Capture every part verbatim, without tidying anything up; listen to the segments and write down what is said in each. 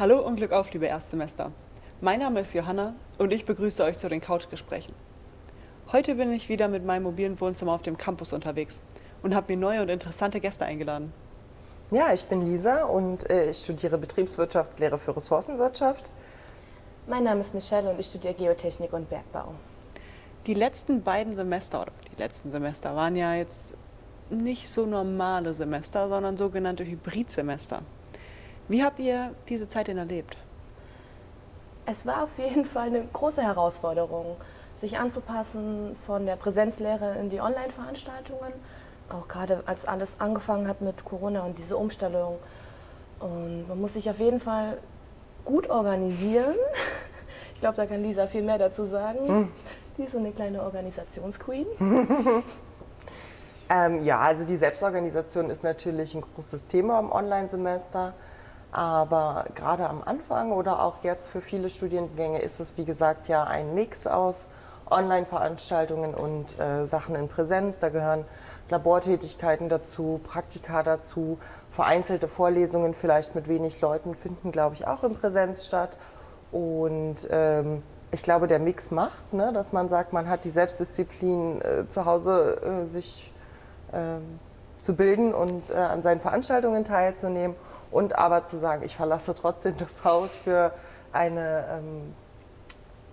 Hallo und Glück auf, liebe Erstsemester. Mein Name ist Johanna und ich begrüße euch zu den Couchgesprächen. Heute bin ich wieder mit meinem mobilen Wohnzimmer auf dem Campus unterwegs und habe mir neue und interessante Gäste eingeladen. Ja, ich bin Lisa und äh, ich studiere Betriebswirtschaftslehre für Ressourcenwirtschaft. Mein Name ist Michelle und ich studiere Geotechnik und Bergbau. Die letzten beiden Semester, oder die letzten Semester waren ja jetzt nicht so normale Semester, sondern sogenannte Hybridsemester. Wie habt ihr diese Zeit denn erlebt? Es war auf jeden Fall eine große Herausforderung, sich anzupassen von der Präsenzlehre in die Online-Veranstaltungen. Auch gerade als alles angefangen hat mit Corona und diese Umstellung. Und man muss sich auf jeden Fall gut organisieren. Ich glaube, da kann Lisa viel mehr dazu sagen. Hm. Die ist so eine kleine Organisationsqueen. ähm, ja, also die Selbstorganisation ist natürlich ein großes Thema im Online-Semester. Aber gerade am Anfang oder auch jetzt für viele Studiengänge ist es, wie gesagt, ja ein Mix aus Online-Veranstaltungen und äh, Sachen in Präsenz. Da gehören Labortätigkeiten dazu, Praktika dazu, vereinzelte Vorlesungen vielleicht mit wenig Leuten finden, glaube ich, auch in Präsenz statt. Und ähm, ich glaube, der Mix macht, ne, dass man sagt, man hat die Selbstdisziplin äh, zu Hause äh, sich äh, zu bilden und äh, an seinen Veranstaltungen teilzunehmen. Und aber zu sagen, ich verlasse trotzdem das Haus für eine ähm,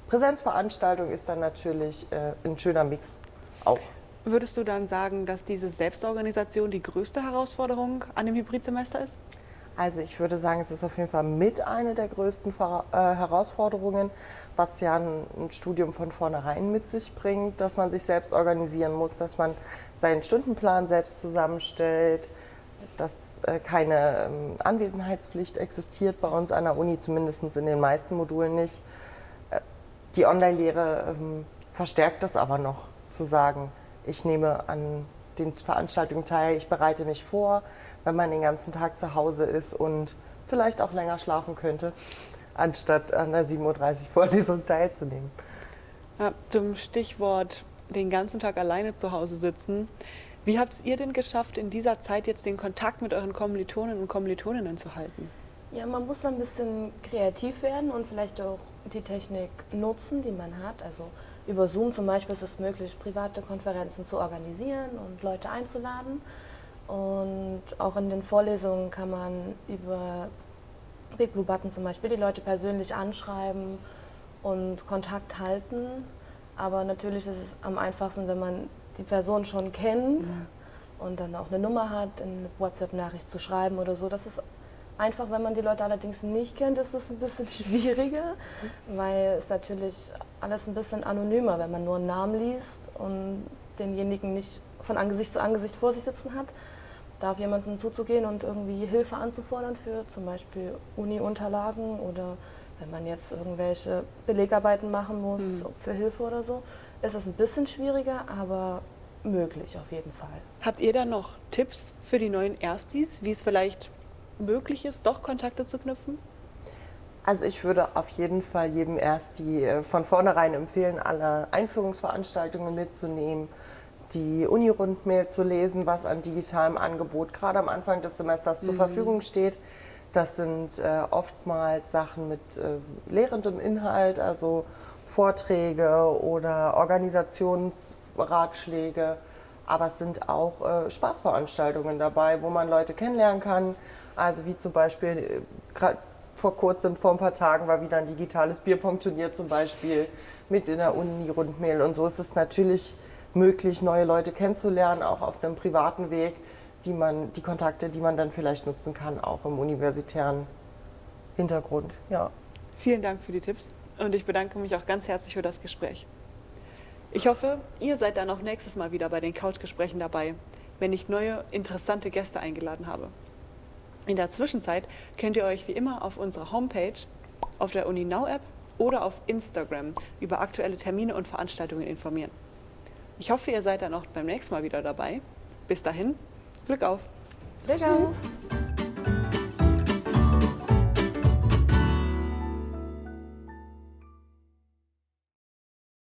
Präsenzveranstaltung, ist dann natürlich äh, ein schöner Mix auch. Würdest du dann sagen, dass diese Selbstorganisation die größte Herausforderung an dem Hybridsemester ist? Also ich würde sagen, es ist auf jeden Fall mit eine der größten Ver äh, Herausforderungen, was ja ein, ein Studium von vornherein mit sich bringt, dass man sich selbst organisieren muss, dass man seinen Stundenplan selbst zusammenstellt, dass keine Anwesenheitspflicht existiert bei uns an der Uni, zumindest in den meisten Modulen nicht. Die Online-Lehre verstärkt das aber noch, zu sagen, ich nehme an den Veranstaltungen teil, ich bereite mich vor, wenn man den ganzen Tag zu Hause ist und vielleicht auch länger schlafen könnte, anstatt an der sieben Uhr dreißig Vorlesung teilzunehmen. Ja, zum Stichwort den ganzen Tag alleine zu Hause sitzen. Wie habt ihr denn geschafft, in dieser Zeit jetzt den Kontakt mit euren Kommilitonen und Kommilitoninnen zu halten? Ja, man muss ein bisschen kreativ werden und vielleicht auch die Technik nutzen, die man hat. Also über Zoom zum Beispiel ist es möglich, private Konferenzen zu organisieren und Leute einzuladen. Und auch in den Vorlesungen kann man über BigBlueButton zum Beispiel die Leute persönlich anschreiben und Kontakt halten. Aber natürlich ist es am einfachsten, wenn man die Person schon kennt und dann auch eine Nummer hat, eine WhatsApp-Nachricht zu schreiben oder so. Das ist einfach, wenn man die Leute allerdings nicht kennt, ist das ein bisschen schwieriger, weil es natürlich alles ein bisschen anonymer, wenn man nur einen Namen liest und denjenigen nicht von Angesicht zu Angesicht vor sich sitzen hat, da auf jemanden zuzugehen und irgendwie Hilfe anzufordern für zum Beispiel Uni-Unterlagen oder wenn man jetzt irgendwelche Belegarbeiten machen muss, mhm. für Hilfe oder so. Es ist ein bisschen schwieriger, aber möglich auf jeden Fall. Habt ihr da noch Tipps für die neuen Erstis, wie es vielleicht möglich ist, doch Kontakte zu knüpfen? Also ich würde auf jeden Fall jedem Ersti von vornherein empfehlen, alle Einführungsveranstaltungen mitzunehmen, die Uni-Rundmail zu lesen, was an digitalem Angebot gerade am Anfang des Semesters mhm. zur Verfügung steht. Das sind äh, oftmals Sachen mit äh, lehrendem Inhalt, also Vorträge oder Organisationsratschläge, aber es sind auch äh, Spaßveranstaltungen dabei, wo man Leute kennenlernen kann. Also wie zum Beispiel, äh, vor kurzem, vor ein paar Tagen war wieder ein digitales Bierpunktturnier zum Beispiel mit in der Uni-Rundmail. Und so ist es natürlich möglich, neue Leute kennenzulernen, auch auf einem privaten Weg, die, man, die Kontakte, die man dann vielleicht nutzen kann, auch im universitären Hintergrund. Ja. Vielen Dank für die Tipps. Und ich bedanke mich auch ganz herzlich für das Gespräch. Ich hoffe, ihr seid dann auch nächstes Mal wieder bei den Couchgesprächen dabei, wenn ich neue, interessante Gäste eingeladen habe. In der Zwischenzeit könnt ihr euch wie immer auf unserer Homepage, auf der UniNow-App oder auf Instagram über aktuelle Termine und Veranstaltungen informieren. Ich hoffe, ihr seid dann auch beim nächsten Mal wieder dabei. Bis dahin, Glück auf! Glück auf!